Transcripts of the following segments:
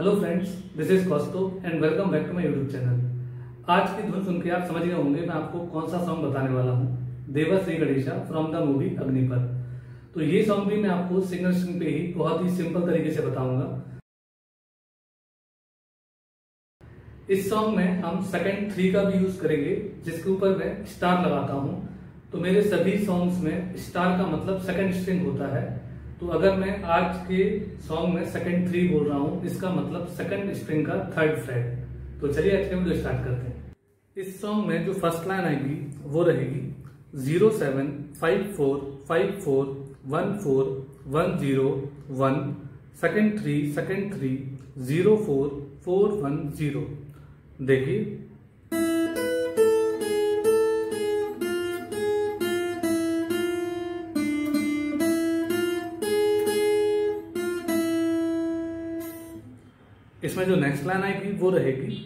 Hello friends, this is Cosco and welcome back to my YouTube channel. आज की धुन सुनकर आप समझ गए होंगे मैं आपको कौन सा सॉन्ग बताने वाला हूँ, Deva Shri Ganesha from the movie Agneepath. तो ये सॉन्ग भी मैं आपको सिंगल स्ट्रिंग पे ही बहुत ही सिंपल तरीके से बताऊंगा। इस सॉन्ग में हम सेकेंड 3 का भी यूज करेंगे, जिसके ऊपर मैं स्टार लगाता हूँ। तो मेरे सभी सॉन्ग्स में स्टार का मतलब सेकेंड स्ट्रिंग होता है। तो अगर मैं आज के सॉन्ग में सेकंड 3 बोल रहा हूँ, इसका मतलब सेकंड स्ट्रिंग का 3rd फ्रेट। तो चलिए आज का वीडियो स्टार्ट करते हैं। इस सॉन्ग में जो फर्स्ट लाइन आएगी वो रहेगी 0 7 5 4 5 4 1 4 1 0 1 सेकंड 3 0 4 4 1 0। देखिए, इसमें जो नेक्स्ट लाइन आएगी वो रहेगी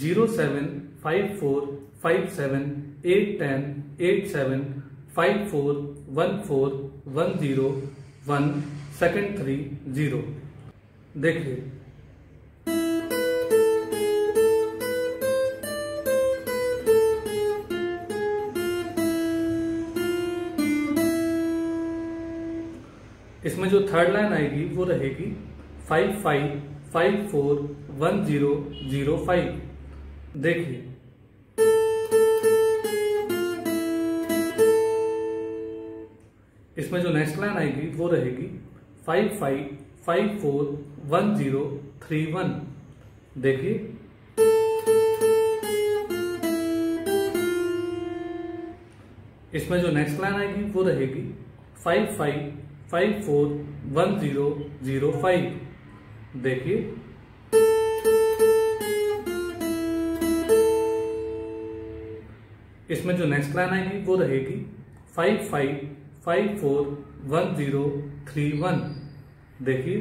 0 7 5 4 5 7 8 10 8 7 5 4 1 4 1 0 1 2nd 3 0। देखिए, इसमें जो 3rd लाइन आएगी वो रहेगी 5 5 5 4 1 0 0 5। देखिए, इसमें जो नेक्स्ट लाइन आएगी वो रहेगी 5 5 5 4 1 0 3 1। देखिए, इसमें जो नेक्स्ट लाइन आएगी वो रहेगी 5 5 5 4 1 0 0 5। देखिए, इसमें जो नेक्स्ट लाइन आएगी वो रहेगी 5 5 5 4 1 0 3 1। देखिए,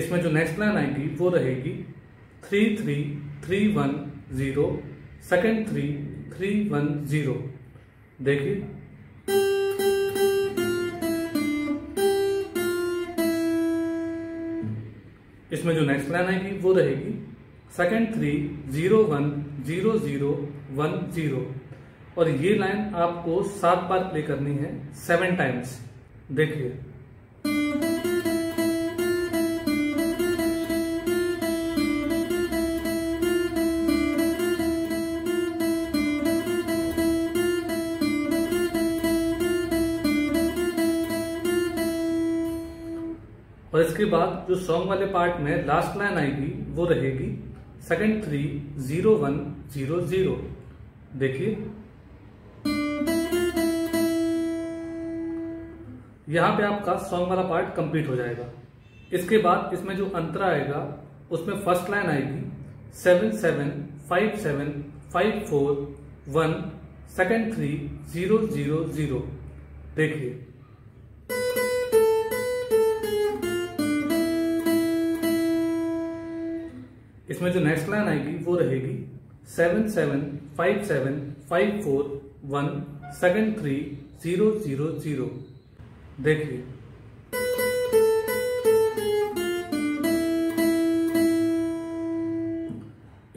इसमें जो नेक्स्ट लाइन आएगी वो रहेगी 3 3 3 1 0 2nd 3 3 1 0। देखिए, इसमें जो नेक्स्ट लाइन आएगी वो रहेगी 2nd 3 0 1 0 0 1 0। और ये लाइन आपको 7 बार प्ले करनी है, 7 टाइम्स। देखिए, और इसके बाद जो सॉन्ग वाले पार्ट में लास्ट लाइन आएगी वो रहेगी 2nd 3 0 1 0 0। देखिए, यहाँ पे आपका सॉन्ग वाला पार्ट कंप्लीट हो जाएगा। इसके बाद इसमें जो अंतरा आएगा उसमें फर्स्ट लाइन आएगी 7 7 5 7 5 4 1 2nd 3 0 0 0। देखिए, इसमें जो नेक्स्ट लाइन आएगी वो रहेगी 7 7 5 7 5 4 1 2nd 3 0 0 0। देखिए,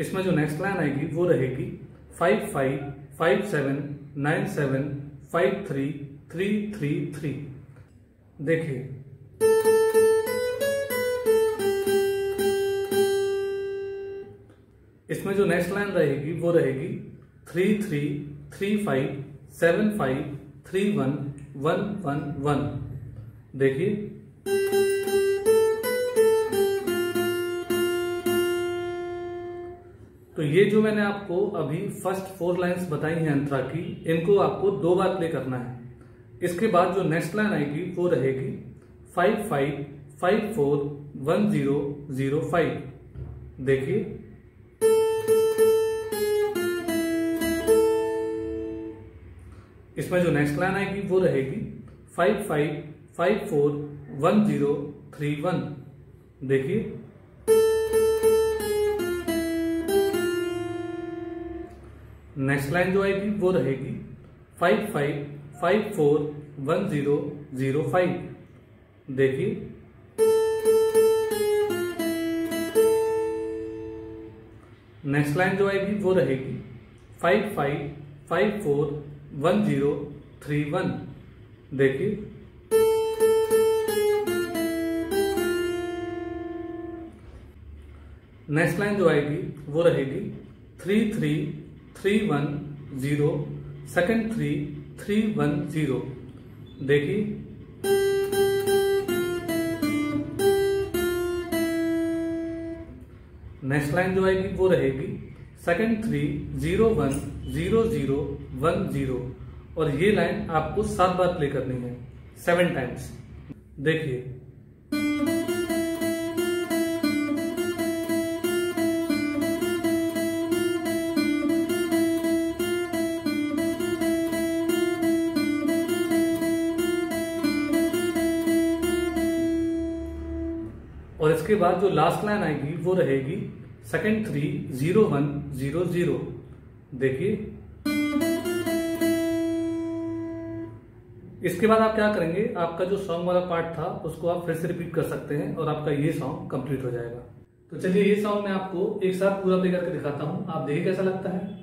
इसमें जो नेक्स्ट लाइन आएगी वो रहेगी 5 5 5 7 9 7 5 3 3 3 3। देखिए, इसमें जो नेक्स्ट लाइन रहेगी वो रहेगी 3 3 3 5 7 5 3 1 1 1 1। देखिए, तो ये जो मैंने आपको अभी फर्स्ट 4 लाइन्स बताई हैं अंतरा की, इनको आपको 2 बार प्ले करना है। इसके बाद जो नेक्स्ट लाइन आएगी वो रहेगी 5 5 5 4 1 0 0 5। देखिए, इसमें जो नेक्स्ट लाइन आएगी वो रहेगी 5 5 5 4 1 0 3 1। देखिए, नेक्स्ट लाइन जो आएगी वो रहेगी 5 5 5 4 1005। देखिए नेक्स्ट लाइन जो आएगी वो रहेगी 55541031। देखिए नेक्स्ट लाइन जो आएगी वो रहेगी 33310 23310। देखिए नेक्स्ट लाइन जो आएगी वो रहेगी 23010010 और ये लाइन आपको 7 बार प्ले करनी है, 7 टाइम्स। देखिए और इसके बाद जो लास्ट लाइन आएगी वो रहेगी 230100। देखिए इसके बाद आप क्या करेंगे, आपका जो सॉन्ग वाला पार्ट था उसको आप फिर से रिपीट कर सकते हैं और आपका ये सॉन्ग कंप्लीट हो जाएगा। तो चलिए ये सॉन्ग मैं आपको एक साथ पूरा प्ले करके दिखाता हूँ, आप देखिए कैसा लगता है।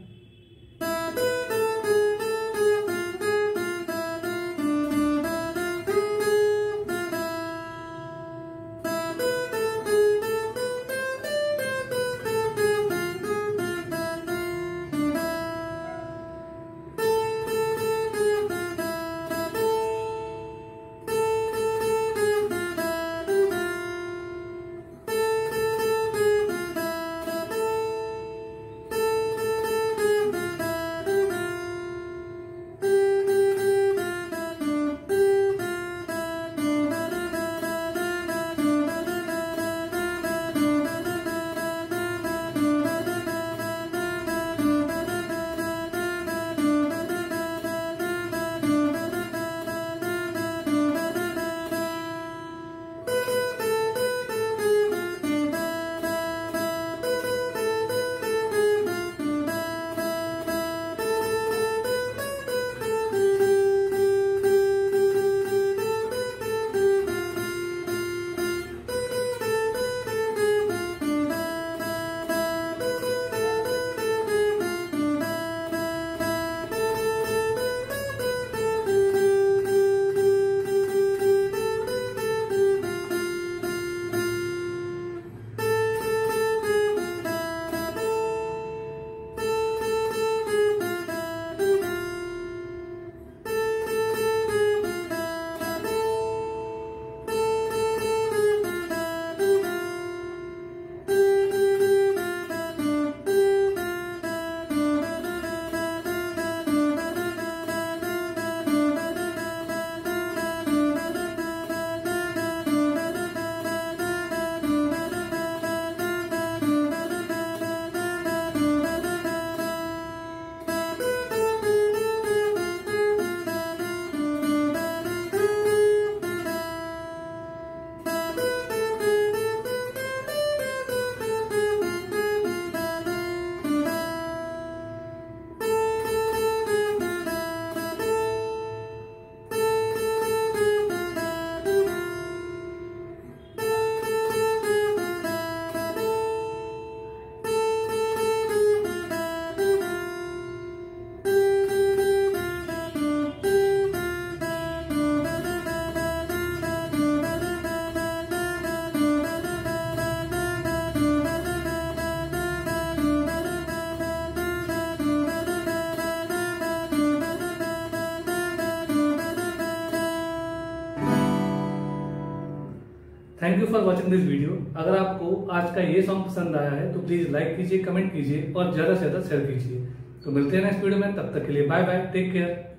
Thank you for watching this video. अगर आपको आज का ये सॉन्ग पसंद आया है तो प्लीज लाइक कीजिए, कमेंट कीजिए और ज्यादा से ज्यादा शेयर कीजिए। तो मिलते हैं नेक्स्ट वीडियो में, तब तक के लिए बाय बाय, टेक केयर।